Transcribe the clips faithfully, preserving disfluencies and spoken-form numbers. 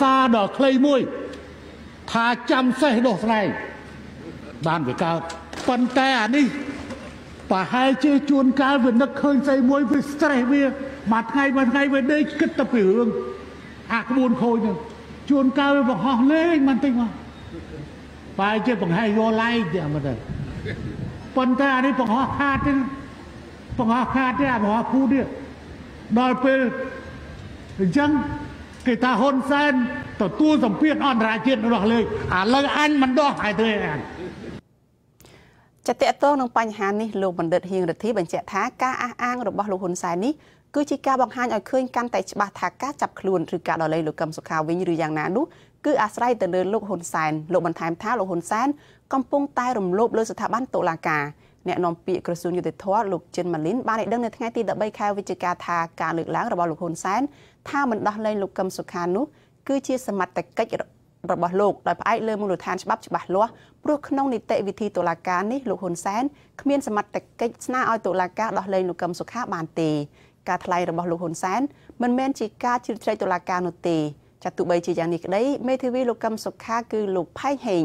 xa đỏ khơi môi thà chăm say đổ này bàn về cao phần tè đi và hai chơi chuồn cá về nước khơi say môi về say bia mặt ngay mặt ngay về đây kết tập biểu hương à cái buồn khôi này chuồn cá về bọn họ lên màn tinh mà vài chơi bằng hai do lai gì mà đây phần tè đi bọn họ khát đi bọn họ khát đi à bọn họ phu đi đòi về chăng người ta hôn sen tổ tu dòng phiên on ra chuyện đó lên à lời anh mình đó hại thế àจะเตะโต้น้องปัญหานี่ลงบันเดิดเฮียงหรือที่บัญชีท้าก้าอ้างหรือบ่าลูกหุ่นสายนี้กู้ชีก้าบังฮันเอาเคลื่อนกันแต่บาดท้าก้าจับคลุนหรือการอะไรหรือกำสุขาวิ่งหรืออย่างนั้นดูกู้อาศัยแต่เดินลูกหุ่นสายลงบันทายท้าลูกหุ่นสายกำปงใต้รวมลบเลยสถาบันตุลากาแนวนำปีกระสุนอยู่ติดทว่าลูกเจนมันลิ้นบ้านในเรื่องในทั้งไงตีดับใบแคลวิจิกาทาการหลุดล้างหรือบ่าลูกหุ่นสายถ้ามันดอเลยลูกกำสุขานุกู้ชีสมัติแต่ก็จะระบอบโลกโดยไอ้เลื่อนมูลฐานฉบับฉบับล้วพวกน้องนิเตวิธีตุลาการนี่ลูกหุ่นแสนขมิ้นสมัติแต่กิจหน้าอ้อยตุลาการดอกเลนลูกกำสุขาบานตีการทลายระบอบลูกหุ่นแสนมันแม่นจีการจิตใจตุลาการนุตีจัตุใบจีอย่างนี้ได้เมธีวิลูกกำสุขาคือลูกไพ่เฮง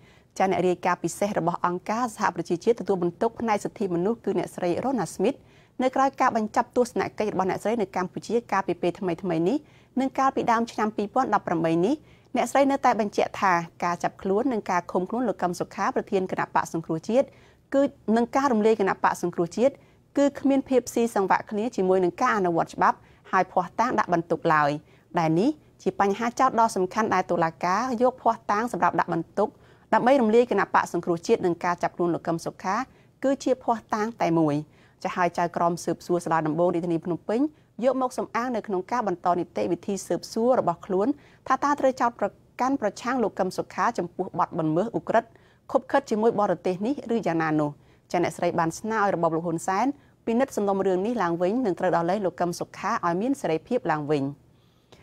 จากในเรียกาปิเซระบอบอังกาสหประชีเชียดตัวบรรทุกในสิทธิมนุษย์คือเนสเรโรนัสมิธในกรายการบรรจับตัวสนักเกตบอลเนสเรในการปุจิกาปีเปทำไมทำไมนี้หนึ่งการปีดามชนำปีป้อนดับประเมินนี้เนสเรในแต่บรรเจธาการจับครูนหนึ่งการคมครูนลูกกำสุขาประเทียนขณะปะสังครูเชียดคือหนึ่งการรำเลียขณะปะสังครูเชียดคือขมิ้นเพียบซีสังวะคลีจีมวยหนึ่งก้าอนวัตฉบับหายพอตั้งดับบรรทุกลอยแต่นี้จีปัญหาเจ้าดอสำคัญได้ตุลากายกพอตั้งสำหรับดับบรรทุกดับไม่รำเลียกนับปะสังครูเชียดหนึ่งกาจับรุนหรือกำสุขาคือเชียพอตั้งแต่มวยจะหายใจกรอมสืบสัวสลาดำโบดิธนีพนมปิ้งยกมกสมอ้างในขนมก้าบรรทอนิเตวิธีสืบสัวระบบคล้วนท่าตาเตยเจ้าประกันประช่างหรือกำสุขาจำปูบัดบนเมืออุกฤษคบคัดจีมวยบอร์เตนี้หรือยานาโนจะในสไลบันสนาอระบบลูกหุ่นแสนปีนัดสนมเรืองนี้หลังวิ่งหนึ่งตระดอเลยลูกกำสุขาออยมิ้นสไลเพียบหลังวิ่ง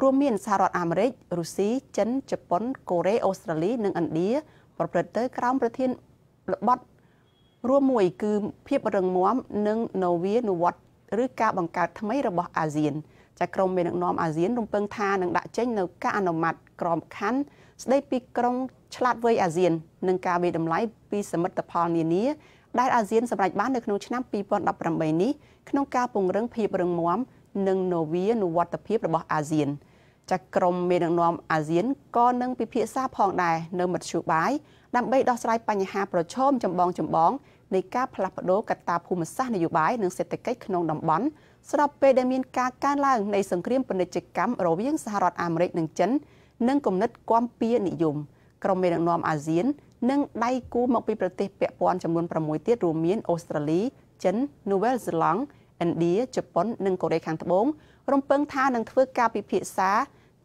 รวมมีนสหรัฐอเมริการัสเซียจีนญี่ปุ่นเกาหลีออสเตรเลียหนึ่งอันเดียประเทศเตยกลางประเทศบัดรวมมวยคือเพียบเริงม้อมหนึ่งนอร์เวย์นวัตหรือการบังการทำให้ระบบอาเซียนจะกรมเป็นน้อมอาเซียนรวมเปิงทาหนึ่งดัชเชนหนึ่งการอนุมัติกรมขันได้ปีกรมฉลาดเวอาเซียนหนึ่งการเวดมไลปีสมัติพานีนี้ได้อาเซียนสำหรับบ้านในขนมชั้นปีปอนดับประเมินนี้ขนมการปรุงเรื่องเพียบเริงม้อมหนึ่งนอร์เวย์นวัตเพียบระบบอาเซียนจากกรมเมดังนอมอาเซียนก็นึ่งพิพิธซาพองได้เนิมัดชูบายนำไปดอสไลปัญหาประชมจำบองจำบองในการพลัดพลกัตตาภูมิศาสตร์นโยบายหนึ่งเศรษฐกิจขนมดำบอนสำหรับเปเดมินการการล่างในสังเครียมปนิจกรรมโรเวียงสหรัฐอเมริกาหนึ่งชั้นนึ่งกลุ่มนัดความเปียนิยมกรมเมดังนอมอาเซียนนึ่งได้กู้มองไปประเทศเปียปอนจำนวนประมวยเตี้ยรูเมียนออสเตรเลียชั้นนิวเวลสลังอินเดียญี่ปุ่นหนึ่งเกาหลีขังตะบงรวมเปิงท่าหนึ่งเพื่อการพิพิธซา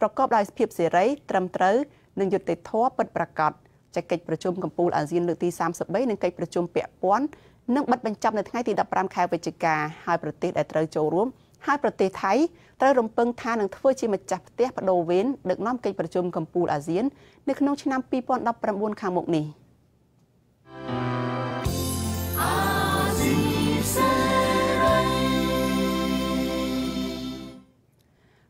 ประกอบได้เพียบเสรีตรำเตอหนึ่งหยุดติดท้อเปิดประกาศจะกิจประชุมกัมพูอาเซียนเลือกตีสามสิบใบหนึ่งกิจประชุมเปียป้อนหนึ่งบัดบรรจับในทั้งที่ดับปรามคายเวจิกาให้ประเทศไอเตอร์โจร่วมให้ประเทศไทยเตอร์รมเปิงทานหนึ่งทั่วจีมาจับเตี้ยปโดเวนเด็กน้อมกิจประชุมกัมพูอาเซียนในขนมชนำปีป้อนดับประมวลข่าวมุกนี้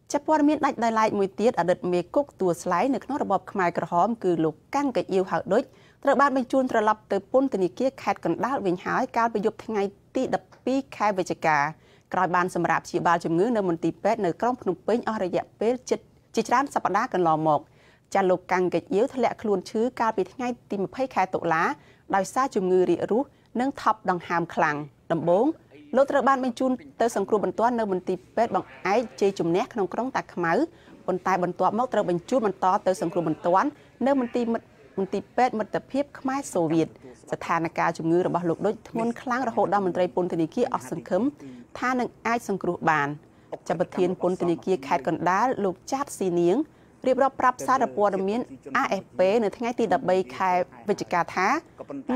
Chấp vào miền Bắc Đài Loan mùi tiết ở đợt mì cúc tua sấy nước nấu bọt khmai cờ hóm cứ lục căng cái yêu hậu đôi. Tờ ban bên chuôn tờ lập từ bốn từ kia khẹt cần đá vĩnh hái cao bị dục thay ngày ti đập pi khai về cả. Còi ban sầm rạp chỉ ba chấm ngứa nơi một tỉ pet nơi cong phun pin ở đây dẹp pet chít chít rán sập đá cần lò mộc. Chà lục căng cái yếu thẹn luôn chứ cao bị thay ngày tìm một phay khai tổ lá. Đào xa chùm ngứa địa rú nâng thập đằng hàm khẳng đầm bốn. Lô tờ ban bên chun tới sân cua bẩn toán nơi bẩn tịt bét bằng ái chơi chùm nét không có tạc máu bẩn tai bẩn toán móc tờ bẩn chun bẩn to tới sân cua bẩn toán nơi bẩn tịt bẩn tịt bét bẩn tập hiệp khmai xô Việt sát thà nà ca chùm ngư rồi bảo lục đôi thôn khlang rồi hộ đo bẩn tây bồn từ kia ở sân khấm tha nâng ai sân cua bàn chả bật thiên bồn từ kia khai còn đá lục chát xì niếngรีบรับปรับซาดปัวดมินอาเอเป้เนื้อทั้งไงตีดับใบคายวิจิกาท้า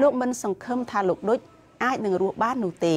ลูกมันสังคมทาลูกด้วยไอหนึ่งรูบ้านหนูตี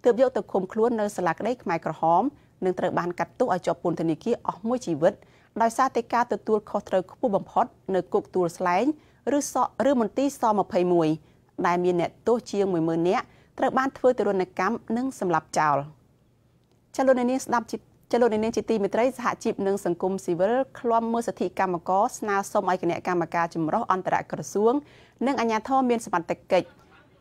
เติบโยตะคมคล้วนเนอสลักได้ไมโครหอมหนึ่งเติบบานกัดตู้อจอปูนธนิกี้ออกมวยชีวิตดอยซาเตกาเติบตัวคอเติบผู้บังพอดเนอกุกตัวสไลน์หรือซอหรือมนตี้ซอมาเพย์มวยได้เมียนเนตโตเชียงมวยเมืองเนี้ยเติบบานเพื่อเติบโดนกัมนึ่งสำหรับเจ้าชาลในนี้ดับจิบชาลในนี้จิตีมิตรสหจิบหนึ่งสังคมซีเวอร์คลอมมือสถิกรรมกอสนาสมัยกเนกกรรมการจุมรออันตรกระทรวงหนึ่งอัญญาทอเมียนสมันตะเกจ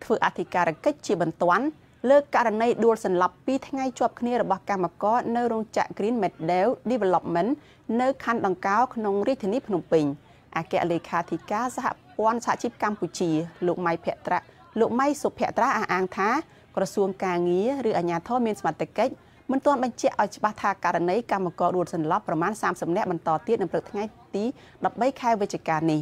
ฝืออธิการเกจจีบันตวนเลิกการในดูสันหลับปีทั้งไงจบคณีระบบการมากรในโรงจักรกรีนเมดเดลดีเวลลอปเมนต์ในคันดังก้าวขนงริทนิพนมปิงอาเกะเลขาธิการสหปวนสหชิพกัมพูชีลูกไม้เพตระลูกไม้สุเพตระอาอังท้ากระทรวงการเงี้ยหรืออัญญาทอเมียนสมัติเกจมันตอนบัญชีอัจฉริยะการในการมากรดูสันหลับประมาณสามสิบเนตมันต่อเตี้ยนำเปลือกทั้งไงตีหลับใบคายเวจิการนี้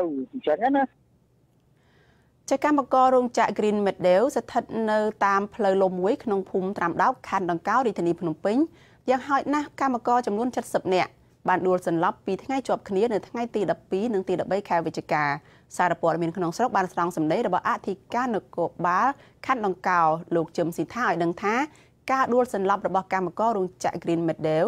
จากการประกอบโรงจักรกรีนเมดเดลสถิตเนอตามเพลลมวิขนมภูมิตามดาวคันดังก้าวดิธนีพนมปิงยังหอยนะการประกอบจำนวนจัดสับเนี่ยบานดูสันลับปีทั้งไงจบคณีหนึ่งทั้งไงตีดับปีหนึ่งตีดับใบแควิจกาสารปวดมีขนมสลับบานสลองสำเดระบะอธิการหนึ่งกบบ้าคันดังก้าวลูกจำสีท่าดังท้าการดูสันลับระบะการประกอบโรงจักรกรีนเมดเดล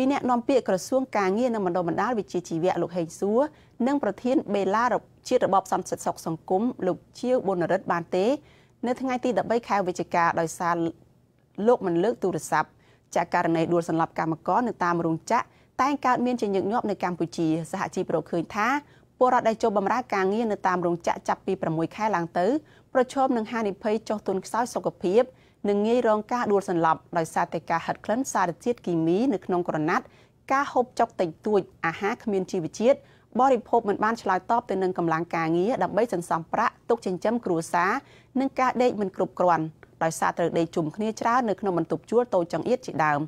ปีเนี่ยนอมเปียกระทรวงการเงินนำบรรดาบรรดาวิจิชีเวลุกเฮงซัวเนื่องประเทศเบลาดชีระบบสัมสัตย์สังคมลุกเชี่ยวบนรัฐบาลเตเนื้อทั้งไงตีดับใบคายวิจิกาโดยซาโลกมันเลือกตูรศัพท์จากการในดูสันหลับการมากรในตามรุงจะแต่งการเมียนเฉียงยอบในกัมพูชีสหชีพโรเคยท้าปวดได้โจบบำราการเงินในตามรุงจะจับปีประมวยคายหลังเต๋อประชมหนึ่งห้านิเพย์จอตุนซ้ายสกปรกหนึ่งเงยรองการดูสันหลับโดยซาเตกาหัดเคลื่อนซาดเจียดกิมีหนึ่งนองกรนัดการหอบจอกติดตัวอาหารเมียนชีวิตเจียดบริโภคเหมือนบ้านชลายตอบตัวหนึ่งกำลังการเงี้ยดับใบสันสัมพระตุกเชนจำกรูซาหนึ่งกาเด็กมันกรุบกรวนโดยซาเตกได้จุ่มขณีจ้าหนึ่งขนมมันตุบจั่วโตจังเอียดจีดาม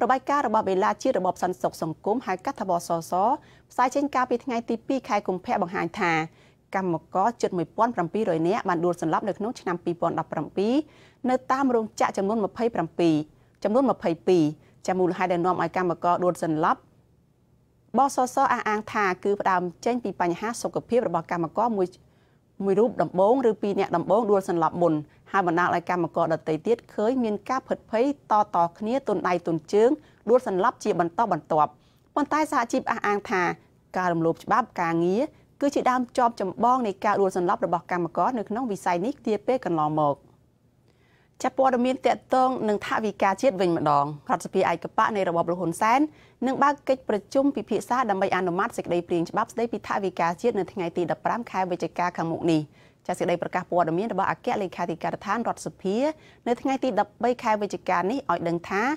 ระบายการระบายเวลาชีระบบสันสกสังคมหายกัตบอสอสอสายเช่นการไปทั้งไงตีปีใครกลุ่มแพะบางหายทากรรมก็จุดมวยป้อนปรำปีโดยเนี้ยบันดูสันลับหนึ่งน้องชนำปีป้อนดับปรำปีเนื้อตามรงจะจำนวนมาเพย์ปรำปีจำนวนมาเพย์ปีจำมูลหายเดินนอมไอกรรมก็ดูสันลับบอสซออาอังทาคือประดามเช่นปีปัญหาสกปรกระบบการมากรมวยมวยรูปดำบงหรือปีเนี่ยดำบงดูสันหลับบนหาบรรดาอะไรการมากรดัดเตยเตี้ยเคยมีการเผดเพย์ต่อต่อคณีตุนใดตุนเชื้อดูสันลับจีบันต้อบันตอบบนใต้สาจิบอาอังทาการลบบ้าการเงี้ยคือจีดามจอบจำบ้องในการดูสันลับระบบการมากรในขนมวิสัยนิกเตียเป้กันหลอมหมก Chắc bố đồng miên tiện tương nâng thả vì cá chết vinh mặt đòn. Rọt sắp bị ai cấp bác này rồi bọc lực hồn xén. Nâng bác kích bật chung bị phía xa đầm bây ăn đồ mát dịch đầy bình bác sẽ bị thả vì cá chết nâng thịnh ngày tì đập bám khai với chạy ca khẳng mụn nì. Chắc sẽ đầy bật các bố đồng miên đập bác kẹt lên khai thì cả tháng rọt sắp phía. Nâng thịnh ngày tì đập bây khai với chạy ca này ỏi đừng thá.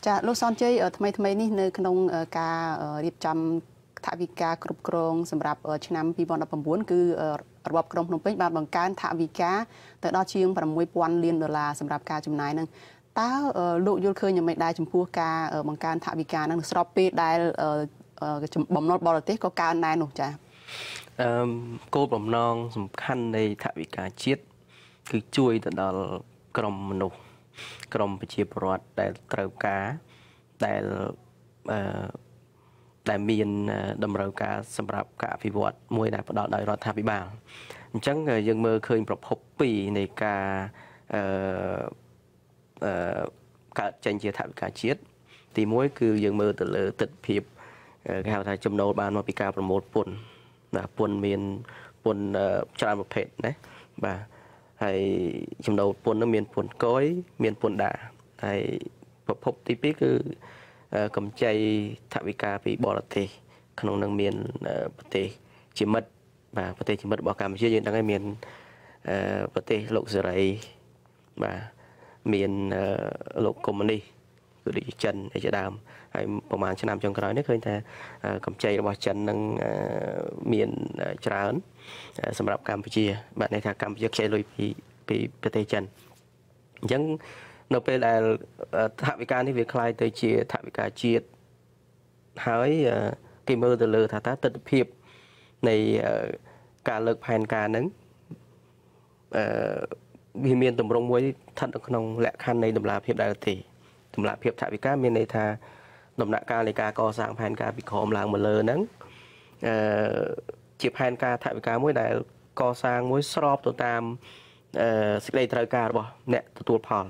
Chà lộ xòn chế ở thầm mây thầm mây ní nơi khăn ông ca điệp chăm thạ vì cá cực rộng xâm rạp ở chân năm Hãy subscribe cho kênh Ghiền Mì Gõ để không bỏ lỡ những video hấp dẫn. Ta lộ vô khơi nhà mẹ đai chùm pua ca ở bằng can thạ vì ca năng sọp bê đai chùm bầm nọt bò là tết có ca này nổ chả? Cô bầm non chùm khăn này thạ vì ca chết cứ chui tận đó cầm nổ cầm bị chia bọt đai trâu cá đaiแต่มีนดำเนินการสำหรับการพิวัตรมวยในประดับในรัฐบิบาลจังยังเมื่อเคยประพบปีในการการจังเจียถาวิการเชียดตีมวยคือยังเมื่อติดเลยติดเพียบข่าวไทยจำนวนบานมาพิการประมวลปนนะปนมีนปนจานประเภทนะบ่าไอจำนวนปนนั้นมีนปนก้อยมีนปนด่าไอประพบตีปีคือcầm chay thảo vi ca bị bỏ là thế, khả năng năng miền bờ tây chỉ mất và bờ tây chỉ mất bỏ cả một chiếc nhưng đang ở miền bờ tây lục Israel và miền lục Comani rồi đi chân để chợ đàm hay một màn chợ đàm trong cái nói nước hơi ta cầm chay bỏ chân năng miền chợ ấn, sản phẩm Campuchia bạn này thà Campuchia chay lôi bị bị bờ tây chân nhưng nó bây là thả vị ca thì việc khai tới chia thả vị ca chia hỏi cái mơ từ lừa thả tá tịch hiệp này cả lực hành cả nắng vì miền tầm rong muối thận nông lẹ khăn này tầm là hiệp đại thị tầm là hiệp thả vị ca miền này thà tầm đại ca này ca co sáng hành ca bị khom làng một lờ nắng chịp hành ca thả vị ca muối đại co sáng muối srop tổ tam xích đây thợ ca bỏ nè tổ phò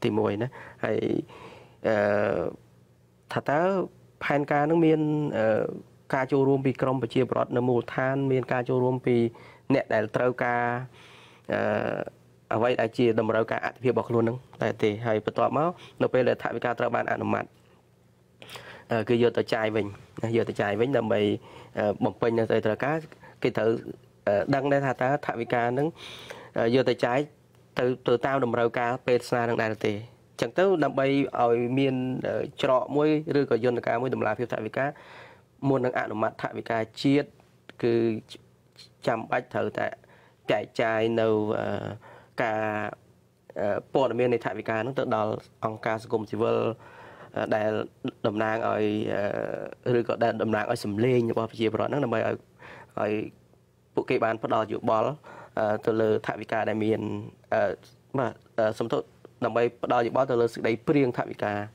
thì mùi nữa hay thật ra hành ca nó miền ca châu rôm bị crom bị chia bọt nó mù than miền ca châu rôm bị nẹt đại trâu ca ở vậy đại chia đầm trâu ca ăn thì bọc luôn đúng tại thì hay bắt tọa máu nó bây là thải ca trâu ban ăn mặt cứ vô tới chai mình vô tới chai mình là mày bọc pin là tới trâu cá cái thử đăng đây thật ra thải ca nó vô tới chai từ từ tao đồng rau cá pê sa đang đại tề chẳng tới đầm bay ở miền trọ muối rư cờ dân cá muối đầm lá phiêu thải vị cá muôn đang ăn ở mặt thải vị cá chiết cứ chăm bách thở tại chạy chai nâu cá bò ở miền này thải vị cá nó tự đào ông cá sôm silver đại đầm nang ở rư cờ đại đầm nang ở sầm lên như bao giờ bọn nó đầm bay ở ở bộ cây bàn phát đào dụ bò từ lừa thải vị cá đại miền mà sớm thôi đồng bay đòi những bao tờ lơ sự đấy riêng thạm cả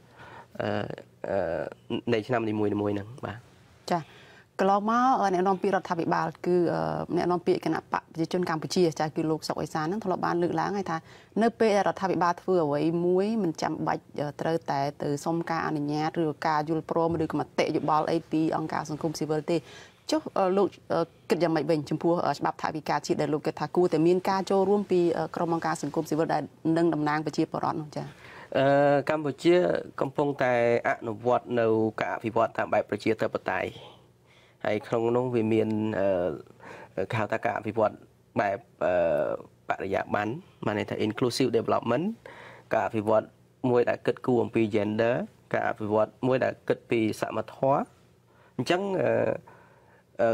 này năm thì mùi là mùi nè bà. Chà, cái lo máu ở nền non pi rọt thạm bị bà cứ nền non pi cái nạp bạc dưới chân Campuchia chả cứ lục sọc ấy sáng nó thọ ban lựng láng hay thà nơi pe rọt thạm bị bà vừa với muối mình chạm bạch trơ tẻ từ sông ca này nhá rửa ca du pro mà được mà tệ dụ bao ấy pi ông ca sông cung Silver tê Chúc lục kịch dòng mạnh bình chấm phu ở bạp thải bị cá chỉ để lục kịch thả cua, miên cá cho rôm pi crom măng cá sừng côm xì vợ đại nâng đầm nang và chia bỏ rọn không Campuchia công phong tài ăn vọt nấu cả vì vọt tạm bại chia tập tài hay không nông vì miền khảo ta cả vì vọt bại bại dạng bán mà này là inclusive development cả vì vọt môi đã kết cua pi gender cả vì vọt môi đã kết pi xã mật hóa chẳng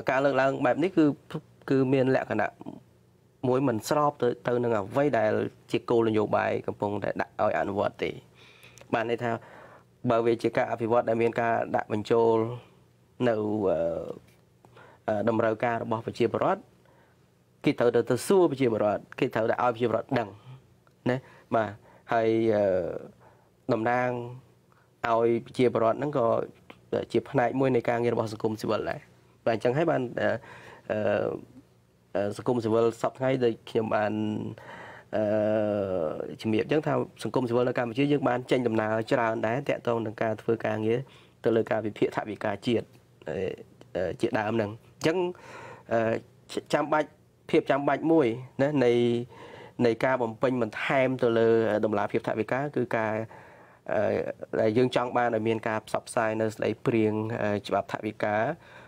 cả lượng là bẹp này cứ cứ miền lẹ cả nè mối mình sọp tới từ nâng à vây đại chỉ cô là nhiều bài cầm phong đại đại ở ăn vợt thì bạn này theo bởi vì chỉ cả vì vợt đại miền ca đại bình châu nấu đầm rau ca bỏ phải chia bờ rót khi thợ được từ xưa phải chia bờ rót khi thợ đại ao chia bờ rót đằng đấy mà hay đầm nang ao chia bờ rót nó có chia phần này môi này ca nghe là bỏ sừng cụm xịt bẩn lại và chẳng thấy bạnสังคมสิวสอบให้ได้เขียนบานจิมเบียจังทำสังคมสิวและการไปเชื่อเยอะบานเจนจำนาเจราได้แต่ตรงดังการเพื่อการเงี้ยตัวเลยการไปเพียรถ่ายวิการเจียดเจียดดามหนังจังจำใบเพียบจำใบมวยนะในในการบ่มเป็นเหมือนแฮมตัวเลยดมลาเพียบถ่ายวิการคือการยังจังบานในเมียนการสอบไซน์ในไหลเปลี่ยงฉบับถ่ายวิการ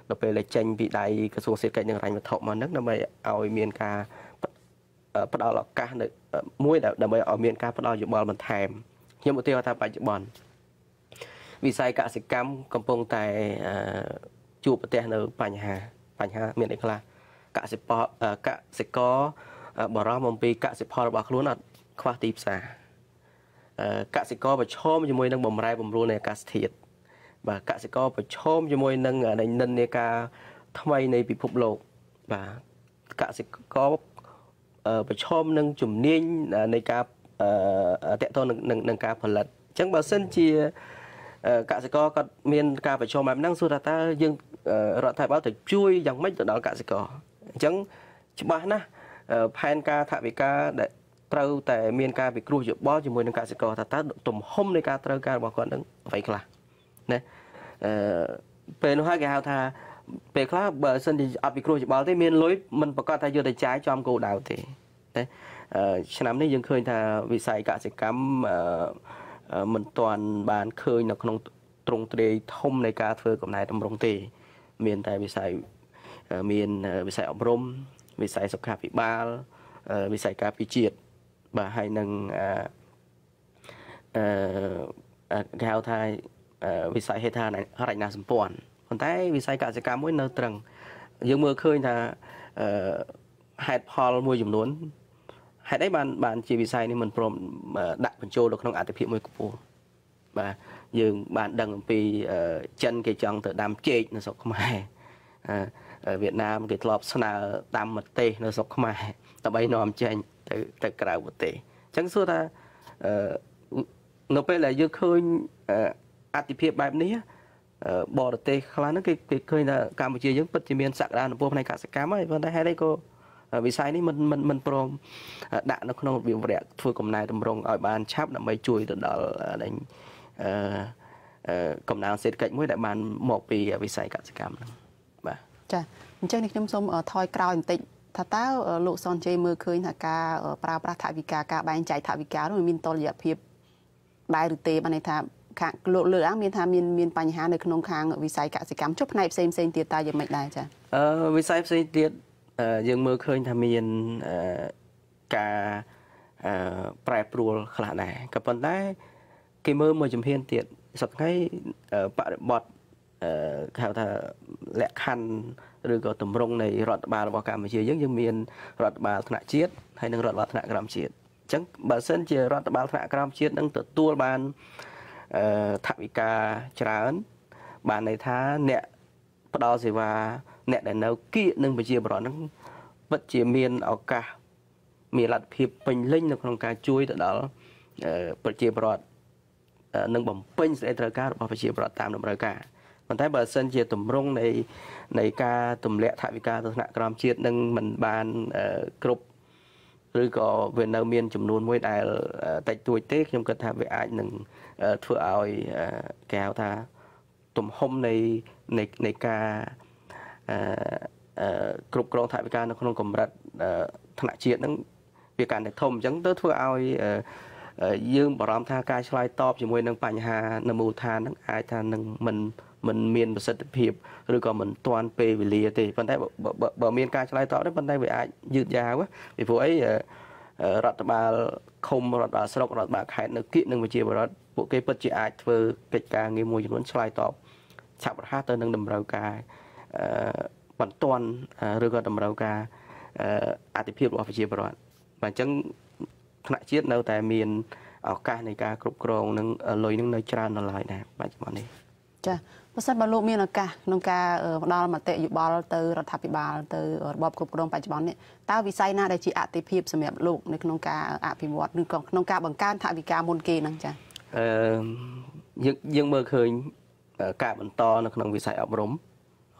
เราไปเลยเจนวิได้กระทรวงเศรษฐกิจยังไงมาถกมานักนั่นไปเอาเมียนกาพัดเอาหลักการเลยมวยนั่นไปเอาเมียนกาพัดเอาจุดบอลมันแทมยังไม่เที่ยวทำไปจุดบอลวิสัยการศึกกรรมกำปงแต่จูบประเทศในปัญหาปัญหาเมียนเอกลาการศึกปอกะศึกกอบรอมปีการศึกพอระบาดรู้นัดคว้าตีบสาการศึกกอไปชอบมวยนั่งบ่มไรบ่มรู้ในการเทียดvà cả sẽ có phải chôm cho môi nâng ở đây nâng này cả thay này bị phục lộ và cả sẽ có phải chôm nâng chùm niên này cả tẹt to nâng nâng cả phần lật chẳng bao sân chi cả sẽ có các miền cả phải chôm mà năng suy ra ta nhưng rõ thay báo thật chui dòng mấy chỗ đó cả sẽ có chẳng chỉ ba na pan ca thạ bị ca để trâu tại miền ca bị cua chịu bó cho môi nâng cả sẽ có thật ta tụm hôm này ca trâu ca bảo còn đứng phải làเป็นหัวแก้วท่าเป็นข้าวเบอร์เซนอภิครูจะบอกที่มีนลุยมันประกอบทายโยธาใช้จอมกูดาวที่ฉะนั้นนี่ยังเคยท่าวิสัยการศึกษามันตอนบานเคยนักลงตรงเตยทมในการเธอกับนายดำรงตีมีนแต่วิสัยมีนวิสัยอบรมวิสัยสกัดวิบาลวิสัยการพิจิตรบ่ายหนึ่งแก้วท่าวิสัยเหตุการณ์อะไรน่าสมปองคนไทยวิสัยการศึกษาไม่เนื้อตรงยังเมื่อคืนท่าเหตุพอลมวยจำนวนเหตุได้บานบานจีวิสัยนี่มันพร้อมดักบรรจุดอกน้องอาจจะพิมวยกูบ่ายังบานดังปีเจนกิจจังเตอดามเจดในศกมาเวียดนามกิจลอบสนาตามมัตเตในศกมาตะใบนอมเจนเตอเตอกระดาบเตอจังส่วนท่าโนเปเลยยังคืนอาทิเพียบแบบนี้บอร์เตคลานั้นคือเคยการเมืองยังปฏิเมียนสักด้านพวกในการศึกษาไม่วันได้ให้ได้ก็วิสัยนี้มันมันมันโปร่งด่านนักนองวิวเรียกทัวร์กลุ่มนายตำรวจอ่อยบานชับนำไปช่วยตลอดในกลุ่มนายเศรษฐกิจมวยได้บานหมอกปีวิสัยการศึกษาบ้าจ้ะเจ้าหนี้น้ำส้มทอยกราวติดถ้าเต้าลูกซอนเจมือเคยถ้าการปราบปราถาวิกาการแบ่งใจถาวิกาด้วยมินตอลยาเพียบใบหรือเตบันในท่าโลเลือกมีทามีนมีปัญหาในขนมค้างวิสัยการศึกษาชุบในเซนเซนเตียตายังไม่ได้จ้ะวิสัยเซนเตียยังเมื่อเคยทามีนการแปรปรวนขนาดไหนกับปัจจัยกิเมื่อมาจมเพียนเตียสับให้ปะบอดข่าวท่าแหลกคันหรือก็ตุ่มรงในรถบาร์บอกการมาเชียยังยังมีรถบาร์ถนัดเชียดให้นั่งรถบาร์ถนัดกรามเชียดจังบาร์เซนเชียรถบาร์ถนัดกรามเชียดนั่งตัวตัวบานทักวิกาจราอนบ้านในท่าเนี่ยปลอดสิว่าเนี่ยแต่เนื้อกี้นึงไปเชียบร้อนนั่งไปเชียเมียนเอากะมีหลักเพียบเป็นเล่นในโครงการช่วยแต่เดี๋ยวไปเชียบร้อนนั่งบ่มเป็นในตระการพอไปเชียบร้อนตามตระการมันท้ายเบอร์เซนเชียตุ่มร่งในในกาตุ่มเละทักวิกาตัวหนักกรามเชียนั่งมันบ้านกรุบหรือก็เวียนเอาเมียนจำนวนมวยได้แต่ตัวเต็กยังกระทำไปอันหนึ่งเพื่อเอาแก้วท่าตุ่มห่มในในในกา กรุบกรองถ่ายวิการขนมกลมรัดถนัดเฉียดนั้นวิการในทมยังเติร์ดทั่วเอายืมบารมทางกายชลายตอบจมูกนั่งปัญหาหนึ่งมูทานนั่งไอทานนั่งมันมันเมียนประสิทธิภาพหรือก็เหมือนตอนเปรย์วิลีติปัญหาบ่เมียนกายชลายตอบได้ปัญหาแบบยืดยาววะไอ้พวกไอ้รัฐบาลคมรัฐบาลสลบรัฐบาลขายนึกคิดนึงวิจิตรรัฐพวกไอ้ปัจจัยอาจเพื่อกิจการเงี้ยมวยจำนวนชลายตอบฉบับห้าตัวนั่งดำราวกายปัญตอนหรือก็ดำราวกายอาทิตย์พิบลอภิเชษบรอนปัญจังขณะเชียดเราแต่เมียนเอาการในการกรุบกรองนั่งลอยนั่งในจานนั่งลอยนะปัจจุบันนี้จ้ะภาษาบาลูมีนักการนักการดอนมาเตะอยู่บอลเตอร์รัฐพิบาลเตอร์บอบกรุบกรองปัจจุบันนี้ตาวิสัยน่าได้จีอาติพิบสมัยลูกในนักการอาพิมพ์วัดนึกของนักการบังการทวิการมนเกนั่งจ้ะยังยังเมื่อเคยการบรรทอนนักนักวิสัยอบรมโอ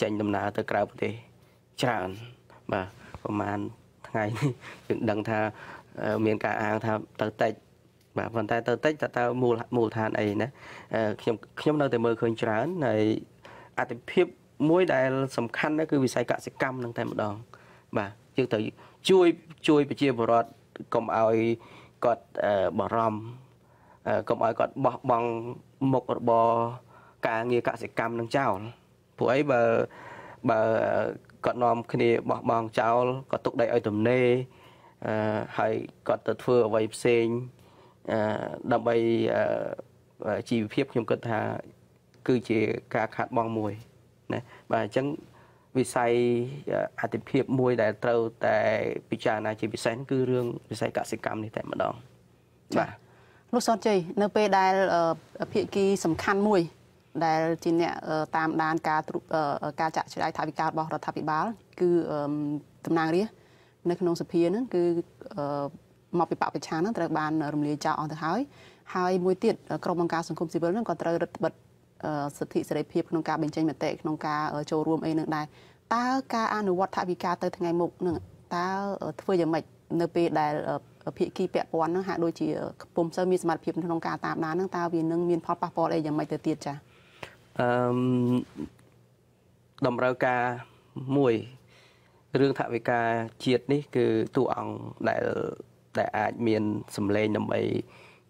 ใจดำเนินตะกร้าประเทศจานมาประมาณไงดังท่าเมียนกาอาท่าเตอเตจมาวันใต้เตอเตจจะเตอมูมูทานไอ้นะย่อมย่อมเราแต่เมื่อคืนจานในอาทิพิบมวยได้สำคัญก็คือวิสัยกสิกรรมดังแต่หมดดองมาจึงแต่ช่วยช่วยไปเชียร์บอลกลมเอากอดบอลรอมกลมเอากอดบองหมกบอการเงียกสิกรรมดังเจ้าผู้ไอ้เบอร์เบอร์ก่อนนอนคืนนี้บอกมองเจ้าก็ตกได้ไอ้ตุ่มเน่ให้ก่อนเติร์ดเฟื่อไว้เซ็งดำไปจีบเพียบยมกันทาคือจีการขาดมองมวยนะมาจังวิสัยอาทิตย์เพียบมวยแต่เต้าแต่พิจารณาจีวิสัยนั่นคือเรื่องวิสัยกสิกรรมนี่แต่มาดองมาลูกซ้อนจีเนเปได้เพียกีสำคัญมวยได้จีเนี่ยตามด้านการการจะใช้ทาวิการบอกรัฐบาลคือตำนานเรียในขนมสเปียนั่นคือมาไปปะไปชานั่นแต่บานรวมเรียจะออกแต่หายหายมวยติดกรมการสังคมสิบเอ็ดนั่นก็เตยรัฐบัตรสถิเสรีเพียบขนมการเป็นใจเหมือนเตะขนมการโจรวมเองหนึ่งได้ตาการอนุวัตทาวิการเตยทั้งไงมุกหนึ่งตาเพื่ออย่างใหม่เนเปได้พิกีเปียปอนนั่งหาโดยจีปุ่มเซอร์มีสมาร์ทเพียบขนมการตามนั้นนั่งตาเวียนนั่งเวียนพอปะปออะไรอย่างใหม่เตยติดจ้ะดำเนินการมวยเรื่องทวิกาเฉียดนี่คือตัวอังได้ได้อาจมีสำเร็จนำไป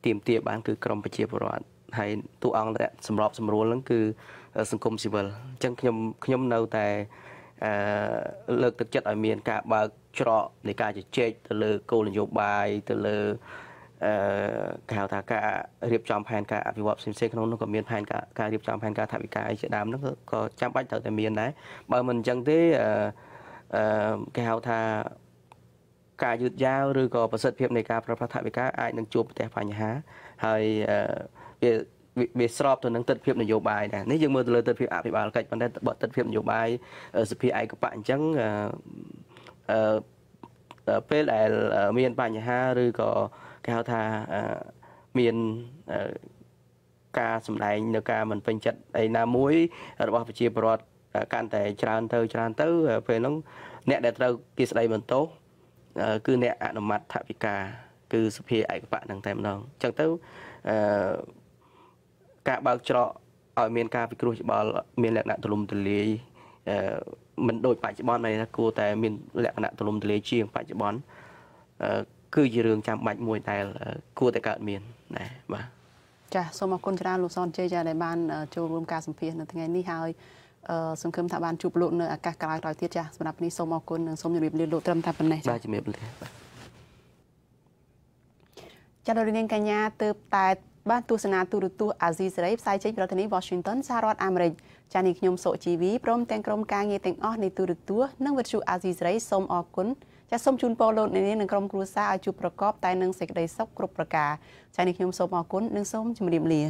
เตรียมเตรียมบ้านคือกรมประชาธิปไตยให้ตัวอังได้สำรอบสำรวจนั่นคือสังคมสิบวันจังขยมขยมเราแต่เลิกตัดจัดอาเมียนกาบาชรอในการจะเช็คแต่เลิกโกลนโยบายแต่เลิกข่าวทางการเรียบจำแผนการอภิวัตสินเซนขนมนกเมียนแผนการเรียบจำแผนการทำวิการไอเจดามนั่นก็จำไปแต่แต่เมียนได้บางมันจังที่ข่าวทางการยืดยาวหรือก็ประสิทธิภาพในการประพฤติทำวิการไอหนังจูบแต่ฝ่ายหาให้เบสรอบตัวหนังตัดเพียบนโยบายนะนี่ยังมือเลยตัดเพียบอภิบาลกันมันได้บทตัดเพียบนโยบายสปีไอกับป่านจังเปิดไอเมียนฝ่ายหาหรือก็ข่าวทางเมียนกาสำนักเนื้อกามันเป็นจัดไอ้น้ำมุ้ยระบบชีพรอดการแต่จานเตอจานเตอเพื่อนน้องเนตเดตเรากิสไลมันโตคือเนตอนุมัติทวิกาคือสเปียไอกับปะดังแต่น้องจังเตอกาบางเจาะเอาเมียนกาไปกรุบบอลเมียนแหลกหนักตลุมตะลีมันโดยปัจจุบันในนักกูแต่เมียนแหลกหนักตลุมตะลีเชียงปัจจุบันคือเรื่องจำบัดมวยไทยคู่แต่การเมียนนะบ้าจ้ะสมคุณชราลูกซอนเจจะในบ้านโจรวมการสัมเพลในทั้งไงนี่ฮายสมคมทางบ้านจูบลุ่นอากาศกลายรอยเทียจ้ะสำหรับนี้สมคุณสมอยู่ในเรื่องลุ่นตรมตามปันไหนจ้ะจะมีปัญหาจ้ะโดยเรียนกันยาเติบตายบ้านตุสนาตุรุตุอาซีสไรฟ์ไซเชนประเทศวอชิงตันสหรัฐอเมริกาจานิคยมโสจีวีพร้อมแต่งกรมการเงินแต่งอ้อในตุรุตุนั่งวัดชูอาซีสไรสมคุณจะส้มชุนโปโลนในนี้หนึ่งกรมครูซาอาจุประกอบแต่หนึ่งเสกได้ซอกกรุบประกาใช้ในขยมส้มออกุนหนึ่งส้มจมริมเลีย